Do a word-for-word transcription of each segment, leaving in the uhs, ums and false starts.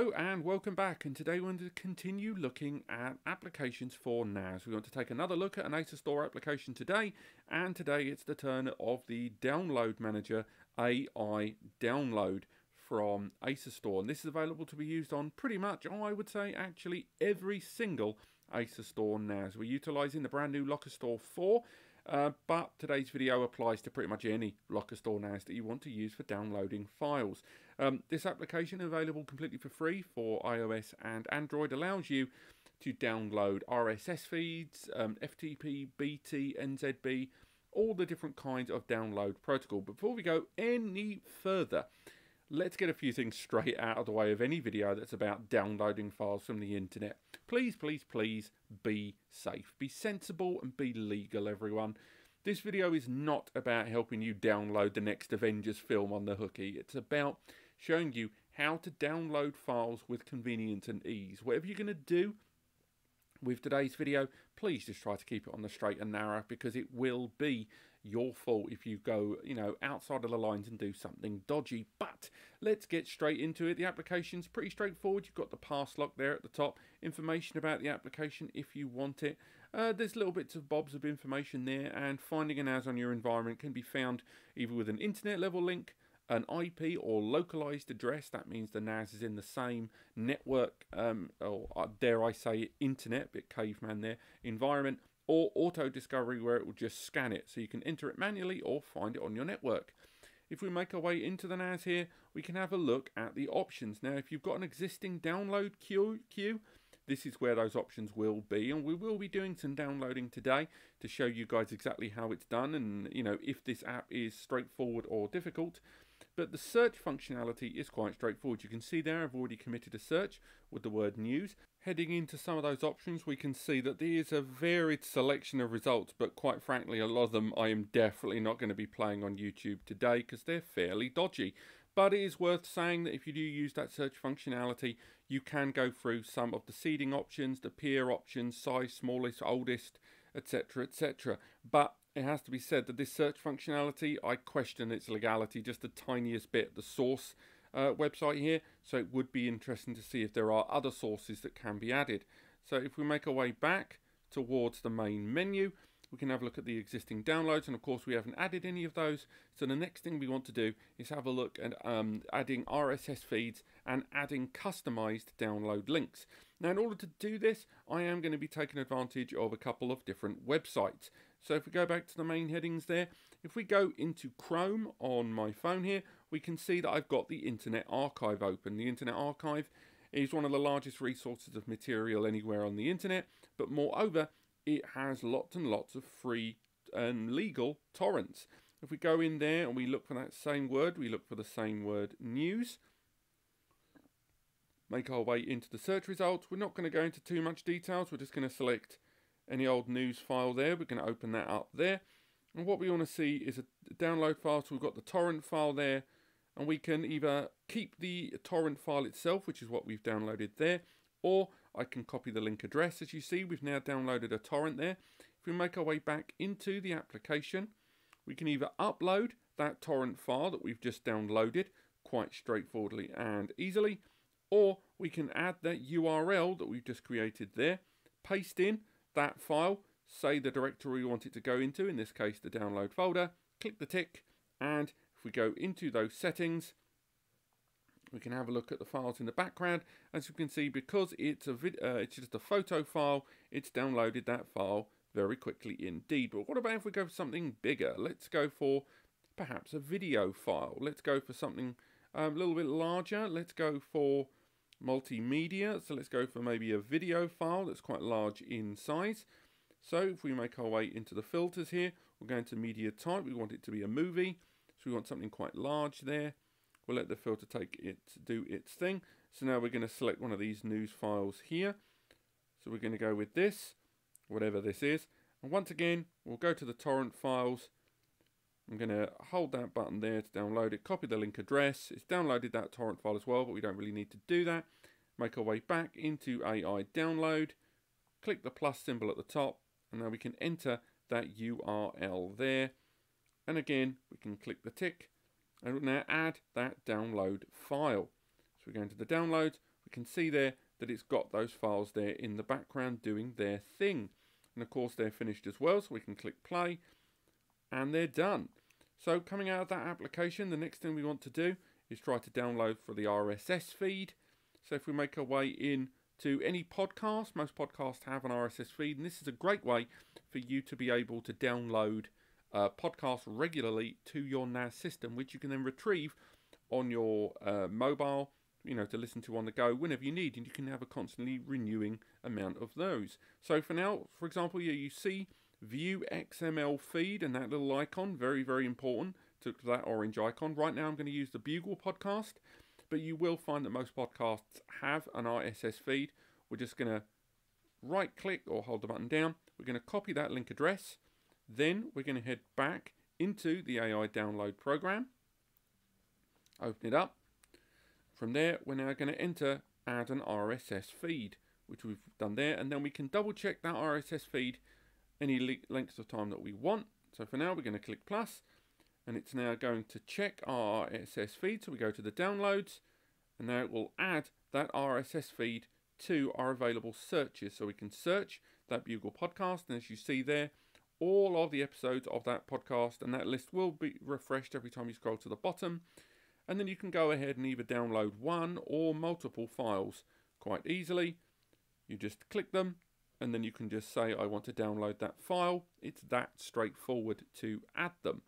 Hello and welcome back, and today we want to continue looking at applications for N A S. We want to take another look at an Asustor application today, and today it's the turn of the download manager AiDownload from Asustor, and this is available to be used on pretty much, oh, I would say actually every single Asustor N A S. We're utilising the brand new Locker Store four. Uh, but today's video applies to pretty much any Locker Store N A S that you want to use for downloading files. Um, this application, available completely for free for iOS and Android, allows you to download R S S feeds, um, F T P, B T, N Z B, all the different kinds of download protocol. Before we go any further, let's get a few things straight out of the way of any video that's about downloading files from the internet. Please, please, please be safe. Be sensible and be legal, everyone. This video is not about helping you download the next Avengers film on the hooky. It's about showing you how to download files with convenience and ease. Whatever you're going to do with today's video, please just try to keep it on the straight and narrow, because it will be your fault if you go, you know, outside of the lines and do something dodgy. But let's get straight into it. The application's pretty straightforward. You've got the pass lock there at the top, information about the application if you want it. Uh, there's little bits of bobs of information there, and finding a N A S on your environment can be found either with an internet level link, an I P or localized address. That means the N A S is in the same network, um, or dare I say it, internet, bit caveman there, environment, or auto discovery, where it will just scan it, so you can enter it manually or find it on your network. If we make our way into the N A S here, we can have a look at the options. Now, if you've got an existing download queue, queue, this is where those options will be, and we will be doing some downloading today to show you guys exactly how it's done, and you know, if this app is straightforward or difficult. But the search functionality is quite straightforward. You can see there I've already committed a search with the word news. Heading into some of those options, we can see that there is a varied selection of results, but quite frankly, a lot of them I am definitely not going to be playing on YouTube today because they're fairly dodgy. But it is worth saying that if you do use that search functionality, you can go through some of the seeding options, the peer options, size, smallest, oldest, etc, et cetera. But it has to be said that this search functionality, I question its legality just the tiniest bit, the source uh, website here. So it would be interesting to see if there are other sources that can be added. So if we make our way back towards the main menu, we can have a look at the existing downloads, and of course we haven't added any of those. So the next thing we want to do is have a look at um, adding R S S feeds and adding customized download links. Now, in order to do this, I am going to be taking advantage of a couple of different websites. So if we go back to the main headings there, if we go into Chrome on my phone here, we can see that I've got the Internet Archive open. The Internet Archive is one of the largest resources of material anywhere on the internet, but moreover, it has lots and lots of free and legal torrents. If we go in there and we look for that same word, we look for the same word, news, make our way into the search results. We're not going to go into too much details. We're just going to select any old news file there. We're going to open that up there. And what we want to see is a download file. So we've got the torrent file there, and we can either keep the torrent file itself, which is what we've downloaded there, or I can copy the link address. As you see, we've now downloaded a torrent there. If we make our way back into the application, we can either upload that torrent file that we've just downloaded quite straightforwardly and easily, or we can add that U R L that we've just created there, paste in that file, say the directory we want it to go into, in this case the download folder, click the tick, and if we go into those settings, we can have a look at the files in the background. As you can see, because it's a vid uh, it's just a photo file, it's downloaded that file very quickly indeed. But what about if we go for something bigger? Let's go for perhaps a video file. Let's go for something um, a little bit larger. Let's go for multimedia. So let's go for maybe a video file that's quite large in size. So if we make our way into the filters here, we're going to media type. We want it to be a movie, so we want something quite large there. We'll let the filter take it, do its thing. So now we're going to select one of these news files here. So we're going to go with this, whatever this is. And once again, we'll go to the torrent files. I'm going to hold that button there to download it, copy the link address. It's downloaded that torrent file as well, but we don't really need to do that. Make our way back into AiDownload, click the plus symbol at the top, and now we can enter that U R L there. And again, we can click the tick, and we'll now add that download file. So we go into the downloads, We can see there that it's got those files there in the background doing their thing. And of course they're finished as well, so we can click play and they're done. So coming out of that application, the next thing we want to do is try to download for the R S S feed. So if we make our way in to any podcast, most podcasts have an R S S feed, and this is a great way for you to be able to download uh, podcasts regularly to your N A S system, which you can then retrieve on your uh, mobile, you know, to listen to on the go whenever you need, and you can have a constantly renewing amount of those. So for now, for example, here you see view X M L feed and that little icon, very, very important, to that orange icon. Right now I'm going to use the Bugle podcast, but you will find that most podcasts have an R S S feed. We're just going to right click or hold the button down. We're going to copy that link address. Then we're going to head back into the AiDownload program. Open it up. From there, we're now going to enter add an R S S feed, which we've done there. And then we can double check that R S S feed any lengths of time that we want. So for now, we're going to click plus. And it's now going to check our R S S feed. So we go to the downloads, and now it will add that R S S feed to our available searches. So we can search that Bugle podcast, and as you see there, all of the episodes of that podcast, and that list will be refreshed every time you scroll to the bottom. And then you can go ahead and either download one or multiple files quite easily. You just click them, and then you can just say, I want to download that file. It's that straightforward to add them.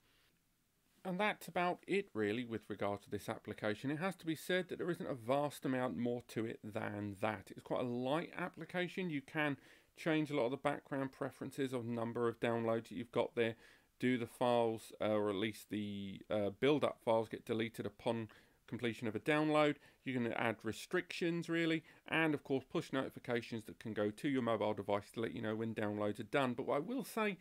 And that's about it really with regard to this application. It has to be said that there isn't a vast amount more to it than that. It's quite a light application. You can change a lot of the background preferences of number of downloads that you've got there. Do the files uh, or at least the uh, build-up files get deleted upon completion of a download. You can add restrictions really, and of course push notifications that can go to your mobile device to let you know when downloads are done. But what I will say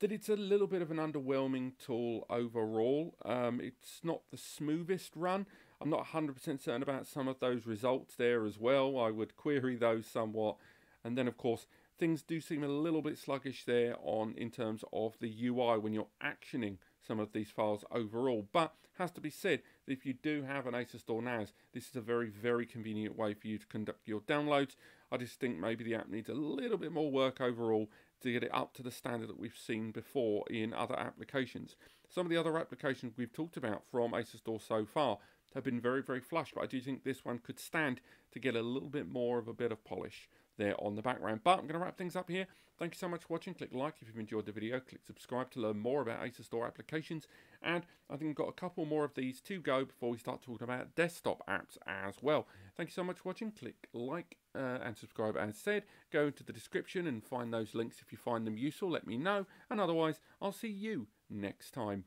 that it's a little bit of an underwhelming tool overall. Um, it's not the smoothest run. I'm not one hundred percent certain about some of those results there as well. I would query those somewhat. And then of course, things do seem a little bit sluggish there on in terms of the U I when you're actioning some of these files overall. But has to be said that if you do have an Asustor N A S, this is a very, very convenient way for you to conduct your downloads. I just think maybe the app needs a little bit more work overall to get it up to the standard that we've seen before in other applications. Some of the other applications we've talked about from Asustor so far have been very, very flush, but I do think this one could stand to get a little bit more of a bit of polish there on the background. But I'm going to wrap things up here. Thank you so much for watching. Click like if you've enjoyed the video. Click subscribe to learn more about Asustor applications. And I think I've got a couple more of these to go before we start talking about desktop apps as well. Thank you so much for watching. Click like uh, and subscribe as said. Go into the description and find those links if you find them useful. Let me know. And otherwise, I'll see you next time.